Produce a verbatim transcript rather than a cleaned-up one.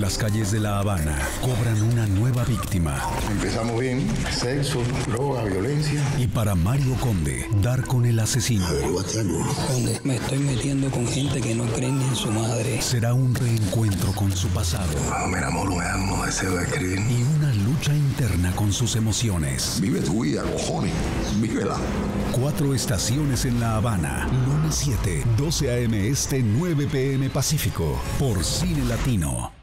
Las calles de La Habana cobran una nueva víctima. Empezamos bien, sexo, droga, violencia. Y para Mario Conde, dar con el asesino. Conde, me estoy metiendo con gente que no cree ni en su madre. Será un reencuentro con su pasado. Cuando me enamoro, me amo, deseo de escribir. Y una lucha interna con sus emociones. Vive tu vida, cojones, vívela. Cuatro estaciones en La Habana, lunes siete, doce a m este, nueve p m pacífico, por Cine Latino.